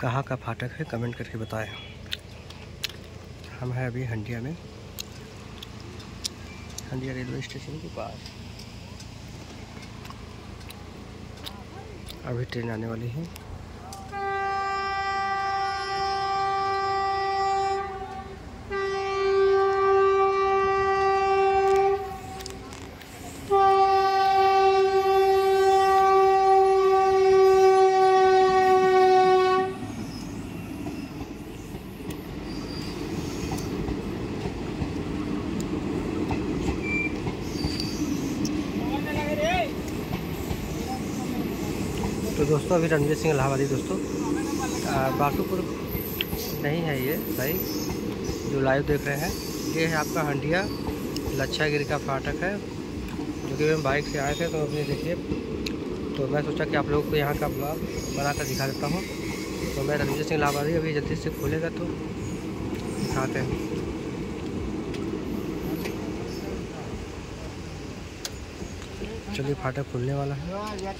कहाँ का फाटक है कमेंट करके बताएं। हम हैं अभी हंडिया में, हंडिया रेलवे स्टेशन के पास। अभी ट्रेन आने वाली है। तो दोस्तों अभी रणवीर सिंह इलाहाबादी दोस्तों बासुपुर नहीं है ये भाई जो लाइव देख रहे हैं, ये है आपका हंडिया लच्छागिरि का फाटक है, जो कि हम बाइक से आए थे। तो अभी देखिए, तो मैं सोचा कि आप लोगों को यहाँ का ब्लॉग बनाकर दिखा देता हूँ। तो मैं रणवीर सिंह इलाहाबादी अभी जल्दी से खोलेगा तो दिखाते हैं। चलिए फाटक खुलने वाला है।